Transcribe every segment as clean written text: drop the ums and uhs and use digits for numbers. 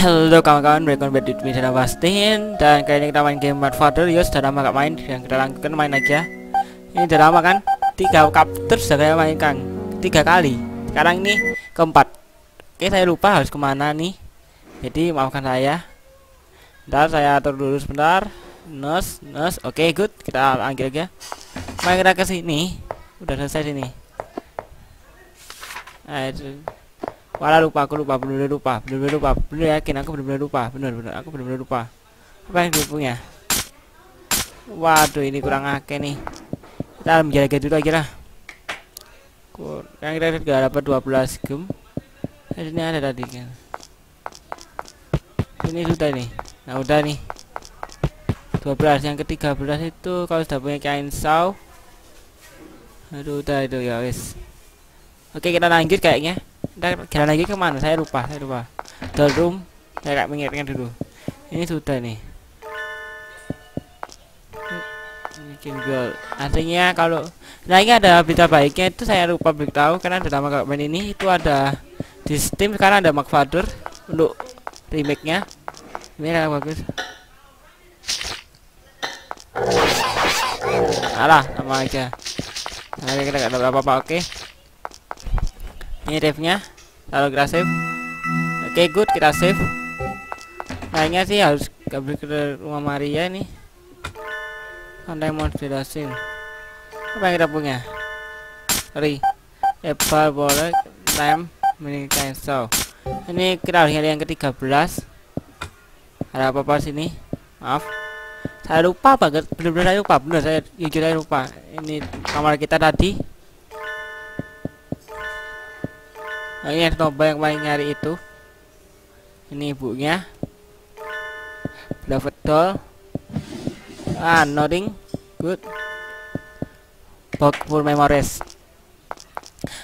Halo kawan-kawan, welcome back di Nahason Bastin. Dan kali ini kita main game Mad Father. Yo, sudah lama gak main, yang kita lanjutkan main aja. Ini sudah lama kan? 3 capture sudah saya mainkan, 3 kali. Sekarang ini keempat. Oke, saya lupa harus kemana nih. Jadi maafkan saya. Ntar saya atur dulu sebentar. Nos. Oke, good. Kita angkir aja. Mari kita ke sini. Udah selesai sini. Walah, aku bener-bener lupa. Apa yang punya? Waduh, ini kurang akeh nih. Kita menjaga dulu aja lah. Yang kita gak dapat 12 gem. Ini ada tadi kan. Ini sudah nih. Nah, udah nih. 12 yang ke-13 itu kalau sudah punya kain saw. Aduh, udah itu ya wis. Oke, kita lanjut kayaknya. Jalan lagi kemana? Saya lupa. The room, saya gak mengingat dulu. Ini sudah nih. Bikin gold. Artinya kalau, nah ini ada berita baiknya itu saya lupa beritahu karena ada nama main ini itu ada di Steam sekarang ada Mad Father untuk remake-nya. Ini yang bagus. Alah, sama aja. Nah, kita gak ada apa-apa, oke. Ini revnya, lalu kita save. Oke, good, kita save. Kayaknya sih harus kabur ke rumah Maria nih. Konten moderasin. Apa yang kita punya? Sorry, apple, boleh, time, mini cancel. Ini kita harus nyari yang ke-13. Ada apa-apa sini? Maaf, saya lupa banget. Bener-bener saya lupa. Ini kamar kita tadi. Nah, ini coba yang paling nyari itu. Ini ibunya. Beloved doll. Ah, nothing. Good. Box full memories.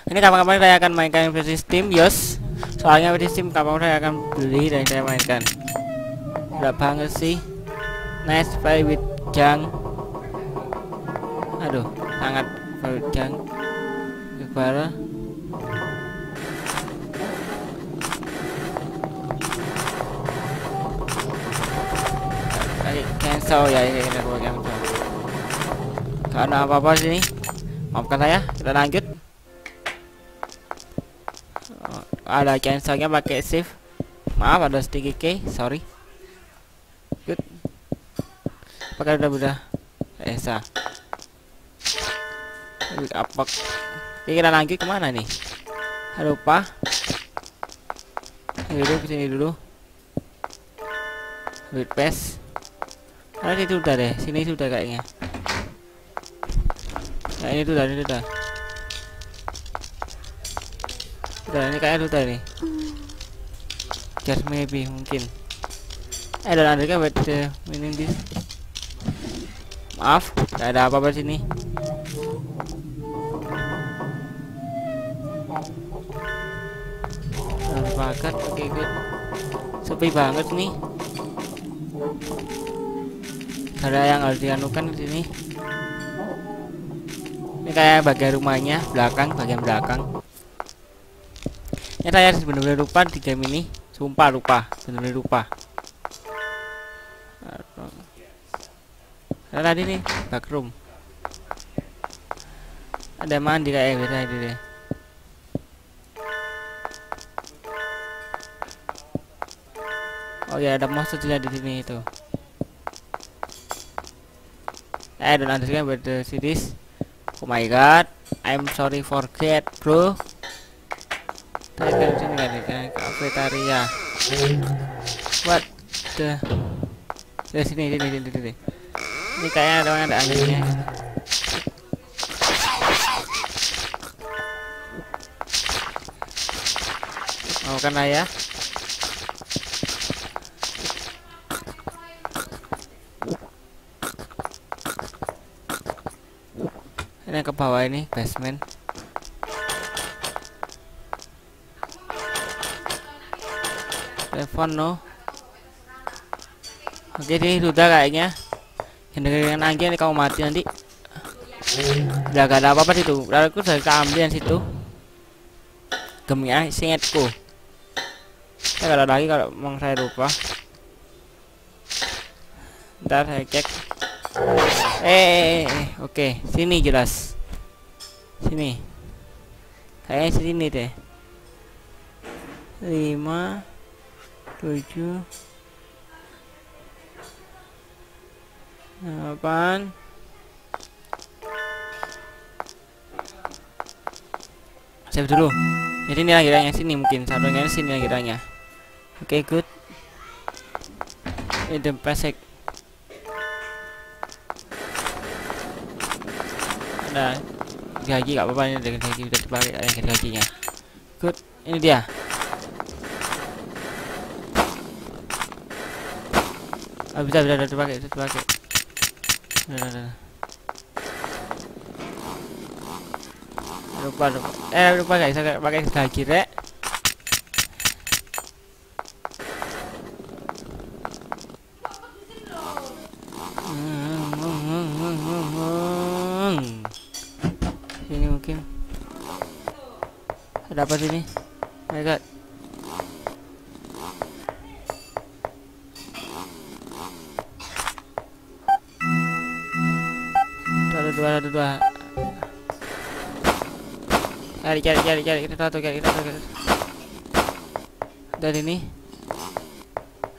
Ini kapan-kapan saya akan mainkan versi Steam, yos. Soalnya versi Steam kapan saya akan beli dan saya mainkan. Udah banget sih. Nice play with junk. Aduh, sangat junk. Kepala. Cancel ya ini karena apa-apa sini. Maafkan saya, kita lanjut. Ada cancelnya pakai save. Maaf ada sedikit K, sorry. Good. Pakai udah. Sa. Apa? Kita lanjut kemana nih? Lupa. Ini dulu kesini dulu. With pass. Nah, itu udah deh, sini sudah kayaknya. Nah, ini udah. Udah, ini kayaknya udah nih. Just maybe, mungkin. Dan ada buat minim di. Maaf, gak ada apa-apa sini. Terbakat, oke good. Sepi banget nih. Ada yang harus dianukan di sini. Ini kayak bagian rumahnya, bagian belakang. Ini saya benar-benar lupa di game ini. Sumpah lupa, benar-benar lupa. Ada tadi nih, back room. Ada mandi kayak gitu deh. Oh ya, ada maksudnya di sini itu. Dan underscore buat the series. Oh my god, I'm sorry for that, bro. Tadi dari sini kan, kafetaria. What the? Dari sini. Ini kayaknya ada anginnya. Oh kan ya? Ke bawah ini basement. Telepon no. Oke deh, sudah kayaknya. Dengerin aja nih, kamu mati nanti. Udah gak ada apa-apa situ. Lalu aku sudah keambil situ. Gemnya, singetku. Saya ada lagi kalau memang saya lupa. Ntar saya cek. Oke, sini jelas. Sini. Kayaknya sini deh. 5 7 8. Save dulu. Jadi ini akhirnya sini, mungkin satunya sini akhirnya. Oke, good. Ini pesek. Nah, gaji enggak apa-apa, ini dengan gaji udah terbalik gajinya. Good. Ini dia. Bisa dipakai, lupa. Lupa guys, saya pakai lagi rek. Ini mungkin ada apa sini? Agak dua. Cari kita. Dari ini.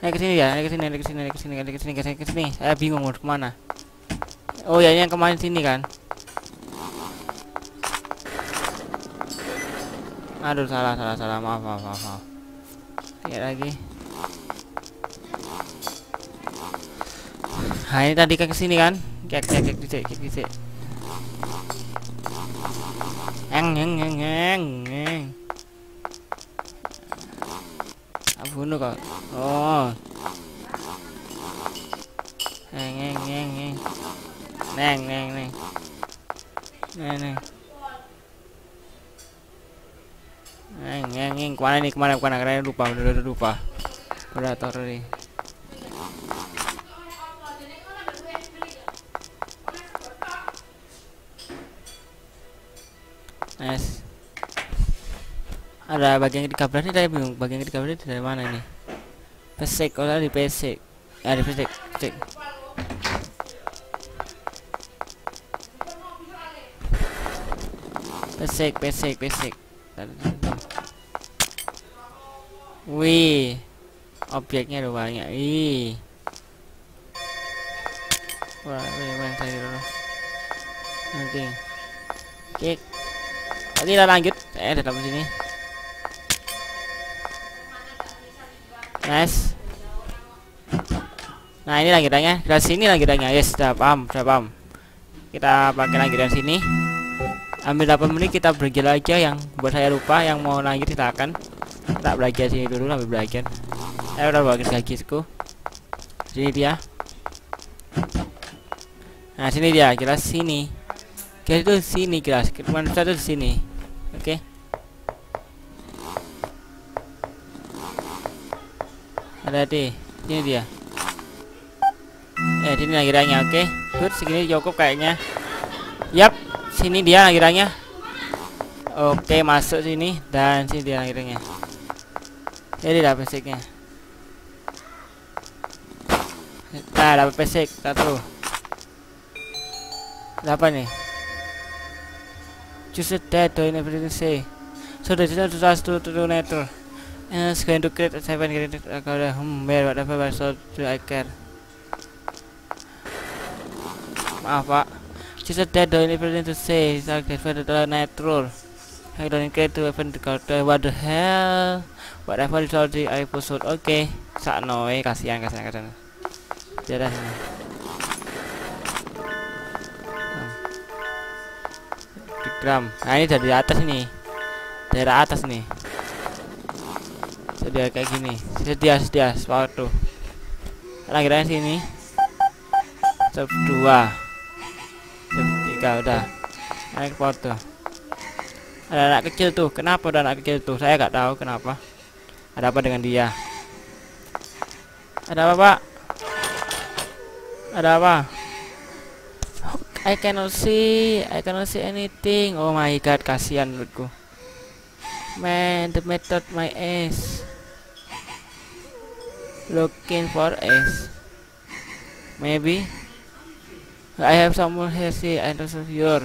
Naik ke sini. Saya bingung mau kemana. Oh ya, yang kemarin sini kan. Aduh, salah. Maaf. Ya lagi. Nah, ini tadi kan ke sini kan? Cek. Eng. Aku bunuh kok. Oh. Eng. Neng. Eng. Kemana karena lupa. Udah taruh nih. Nice. Ada bagian ke-13 ini, saya bingung bagian ke-13 dari mana ini. Pesek, kalau di pesek. Ya di pesek, cek. Pesek. Wih. Objeknya ada banyak. Ih. Wah, ini tadi dulu. Nanti. Cek. Oke, kita lanjut. Tetap di sini. Nice. Nah, ini langgirannya. Dari sini langgirannya. Yes, sudah paham. Kita pakai langgiran sini. Ambil 8 menit kita belajar aja yang buat saya lupa, yang mau lanjut kita akan. Kita belajar sini dulu sambil belajar. Saya udah bagus gagisku. Sini dia. Nah, sini dia. Jelas sini. Kita itu sini jelas. Cuma satu di sini. Oke. Hati-hati. Ini dia. Sini langgirannya. Oke. Good, segini cukup kayaknya. Yap, sini dia langgirannya. Oke, masuk sini dan sini dia langgirannya. Jadi dapat peseknya. Nah, dapat pesek satu. Dapat nih. Just that doing everything say. So the just to donate. And it's going to create a 7 grade account where whatever so do I care. Maaf pak. Just that doing everything to say is like that for the natural. I don't care to open the card. What the hell? Whatever is already I posted. Okay. Sakno eh kasihan. Jadah. Gram. Nah, ini dari atas nih. Daerah atas nih. Jadi kayak gini. Sedia waktu. Langgirannya sini. Step 2. Step 3 udah. Naik foto. Ada anak kecil tuh. Kenapa ada anak kecil tuh? Saya nggak tahu kenapa. Ada apa dengan dia? Ada apa, Pak? Ada apa? I cannot see anything. Oh my god, kasihan menurutku. Man, the method my ass. looking for eggs. Maybe I have someone healthy and secure.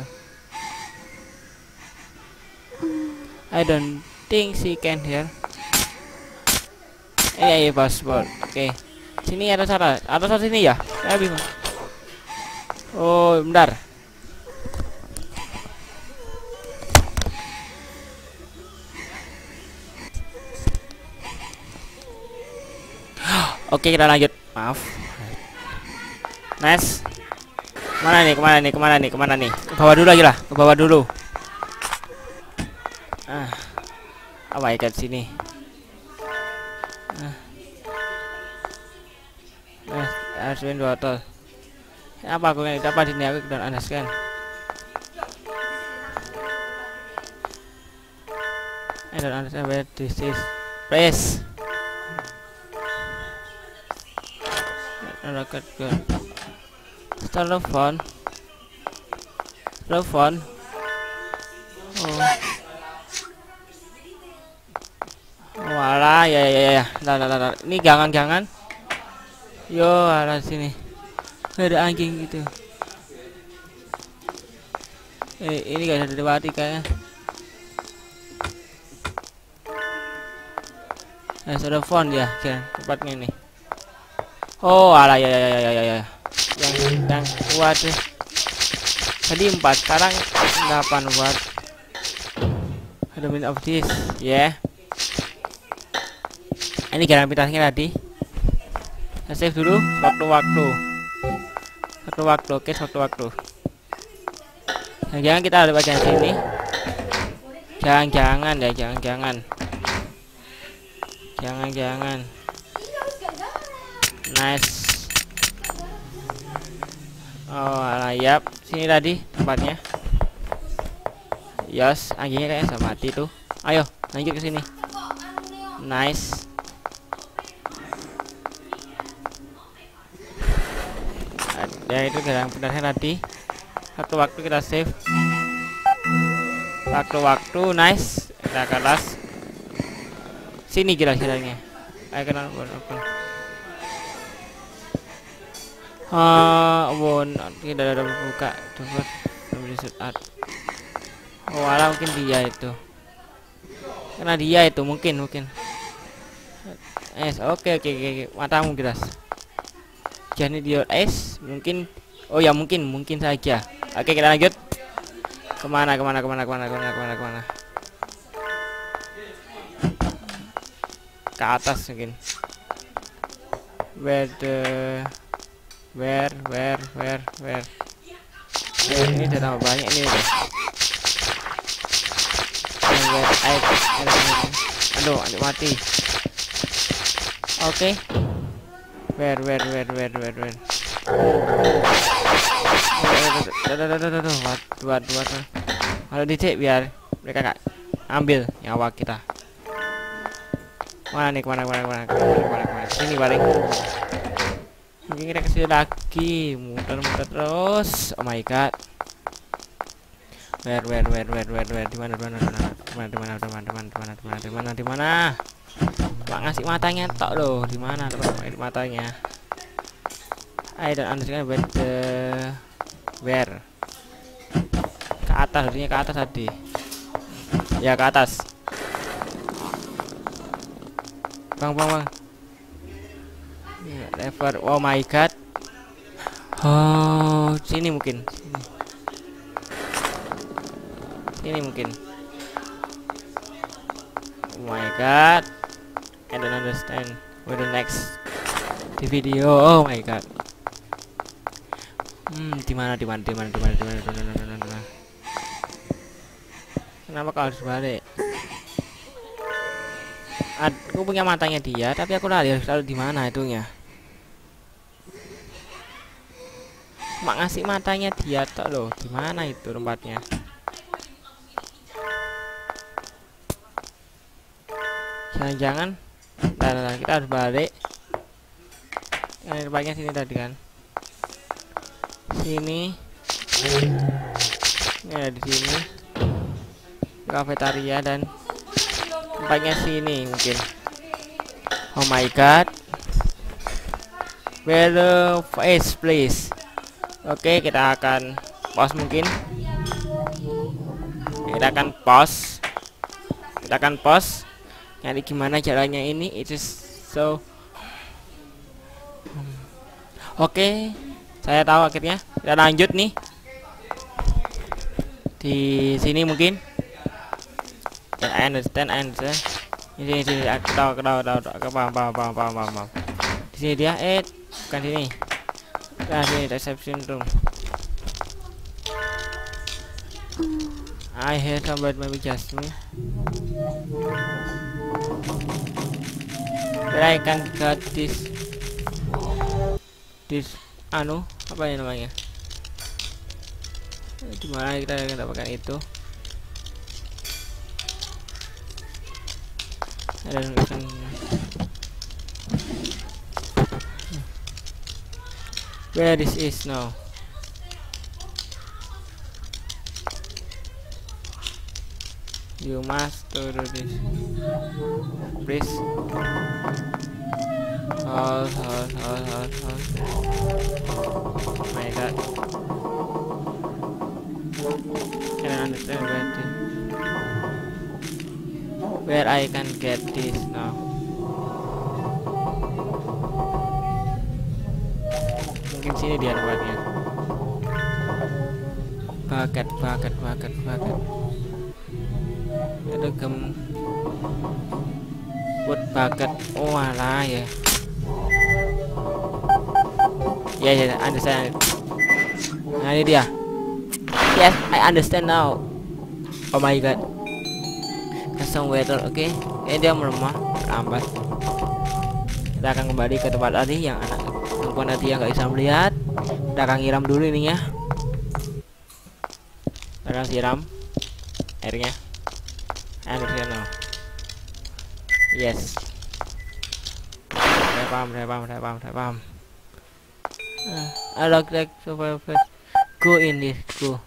I don't think she can hear. Eh, password. Oke. Sini ada cara. Ada cara sini ya? Saya bingung. Oh, bentar. Oke, kita lanjut. Maaf. Nice. Kemana nih? Ke bawah dulu aja lah. Ke bawah dulu. Ah. Apa ikat sini? Harus main botol. Apa aku nggak dapat ini? Aku udah aneh kan. I don't understand where this is. Please. Rocket girl. Telepon. Oh. Walah, ya. Nah. Ini jangan. Yo, arah sini. Ada anjing gitu. Ini gak ada mati kayaknya. Nah, telepon ya, kira tempatnya nih. Oh, alah ya. Yang kuat deh. Tadi 4, sekarang 8 watt. Ada min of this, ya. Yeah. Ini jalan pintasnya tadi. Saya save dulu waktu. Oke, waktu. Nah, jangan kita ada bagian sini. Jangan. Nice. Oh, layap. Sini tadi tempatnya. Yes, anjingnya kayaknya sudah mati tuh. Ayo, lanjut ke sini. Nice. Ya, itu jalan pintasnya tadi. Waktu kita save. Waktu, nice. Kita kelas. Sini jalannya. Ayo kenal open. Won tidak ada buka terus belum disetat. Oh, alah, mungkin dia itu. Karena dia itu mungkin. Es, oke. Matamu geras. Jadi dia es mungkin. Oh ya, mungkin saja. Oke, kita lanjut. Kemana? Ke atas mungkin. Where? Ini udah tambah banyak ini. Aduh, mati. Oke. Where? Dua. Kalau dicek biar mereka nggak ambil nyawa kita. Mana nih? Sini balik. Mungkin kita kesini lagi, muter terus. Oh my god. Where? Di mana? Pak ngasih matanya tok loh. Di mana matanya? I don't understand where. Ke atas tadi. Ya, ke atas. Bang. Lever, oh my god. Oh, sini mungkin. Oh my god, I don't understand where the next the video. Oh my god. Di mana? Kenapa kau harus balik? Aku punya matanya dia, tapi aku lari harus di mana itunya? Mak ngasih matanya dia tok loh. Di mana itu tempatnya? Jangan-jangan nah, kita harus balik. Yang tempatnya sini tadi kan. Sini. Ini ada di sini. Kafetaria dan tempatnya sini mungkin. Oh my god. Value face please. Oke, kita akan pause mungkin. Kita akan pause. Kita akan pause. Nyari gimana caranya ini? Itu so. Oke, saya tahu akhirnya. Kita lanjut nih. Di sini mungkin. I understand. Ini aku tahu. Paham. Di sini dia, bukan sini. Nah, sini reception room. I hear somebody maybe just me. But I can cut this anu, apa ya namanya? Di mana kita akan dapatkan itu? Dan where this is now. You must do this, please. Hold. Oh my God. Can I understand where I can get this now? Mungkin sini dia tempatnya. Bucket. Ada buat bucket. Oh alah ya. Ya, understand. Nah ini dia. Yes, I understand now. Oh my God. Custom weather, oke. Ini dia melemah, lambat. Kita akan kembali ke tempat tadi yang anak perempuan tadi yang nggak bisa melihat. Kita akan siram dulu ininya. Kita akan siram airnya. Now. Yes. Saya paham. I look like survival. Go in this, go.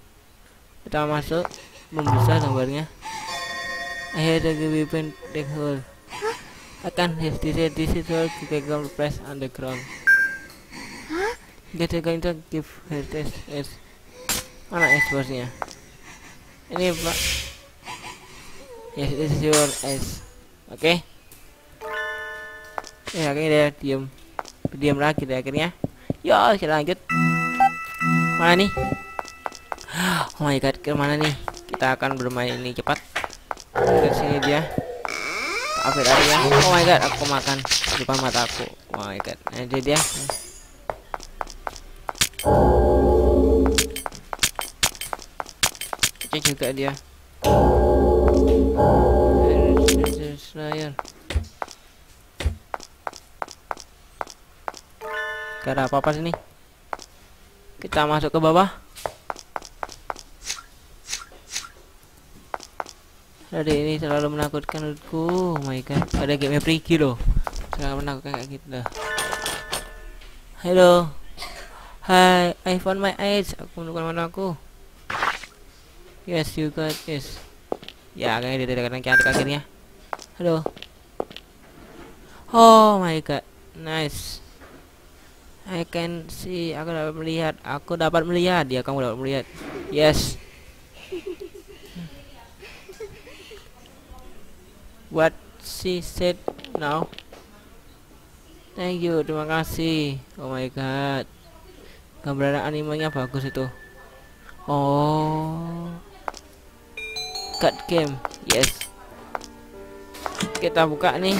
Kita masuk, membesar gambarnya. I had a weapon that hole. I can't hit this is all to take on press on the ground. Get a going to give her test as mana expertnya. Ini Pak. Yes, this is your ass. Oke. Akhirnya dia diam lagi deh akhirnya. Yo, kita lanjut. Mana nih? Oh my God, kemana nih? Kita akan bermain ini cepat. Ke sini dia. Update area. Oh my God, aku makan di depan mataku. Oh my God. Nah, dia. Oke juga dia. Gak ada apa-apa sini. Kita masuk ke bawah. Jadi ini selalu menakutkan menurutku. Oh my God, ada game freaky loh. Selalu menakutkan kayak gitu. Hello. Hi, I found my eyes. Aku menemukan mataku. Yes, you got this. Ya, kayaknya dia tidak akan cantik akhirnya. Halo. Oh my God, nice. I can see. Aku dapat melihat. Ya, kamu dapat melihat. Yes. What she said now. Thank you, terima kasih. Oh my God. Gambaran animenya bagus itu. Oh. Cut game. Yes. Kita buka nih.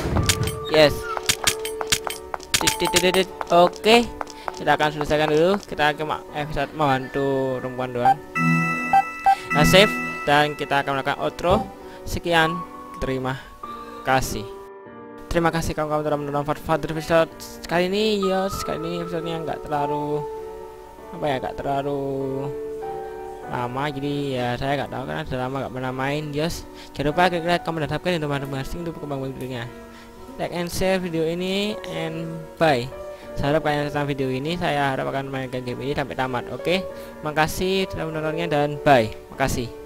Yes. Oke. Kita akan selesaikan dulu. Kita akan episode membantu perempuan doang. Nah, save dan kita akan melakukan outro. Sekian. Terima kasih. Terima kasih kamu telah menonton Mad Father episode kali ini. Yes, kali ini episodenya nggak terlalu lama, jadi ya saya nggak tahu karena sudah lama nggak pernah main. Yes, jangan lupa klik komen dan subscribe untuk Nahason Bastin untuk perkembangan videonya. Like and share video ini and bye. Saya harap kalian senang video ini. Saya harap akan mainkan game ini sampai tamat. Oke, makasih telah menontonnya dan bye. Makasih.